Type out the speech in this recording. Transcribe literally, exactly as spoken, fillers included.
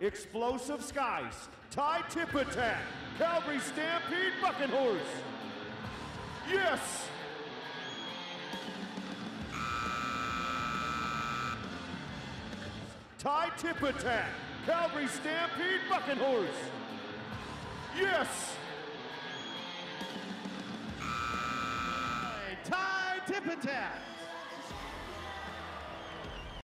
Explosive Skies, Ty Taypotat, Calgary Stampede Bucking Horse. Yes! Ty Taypotat, Calgary Stampede Bucking Horse. Yes! Ty Taypotat.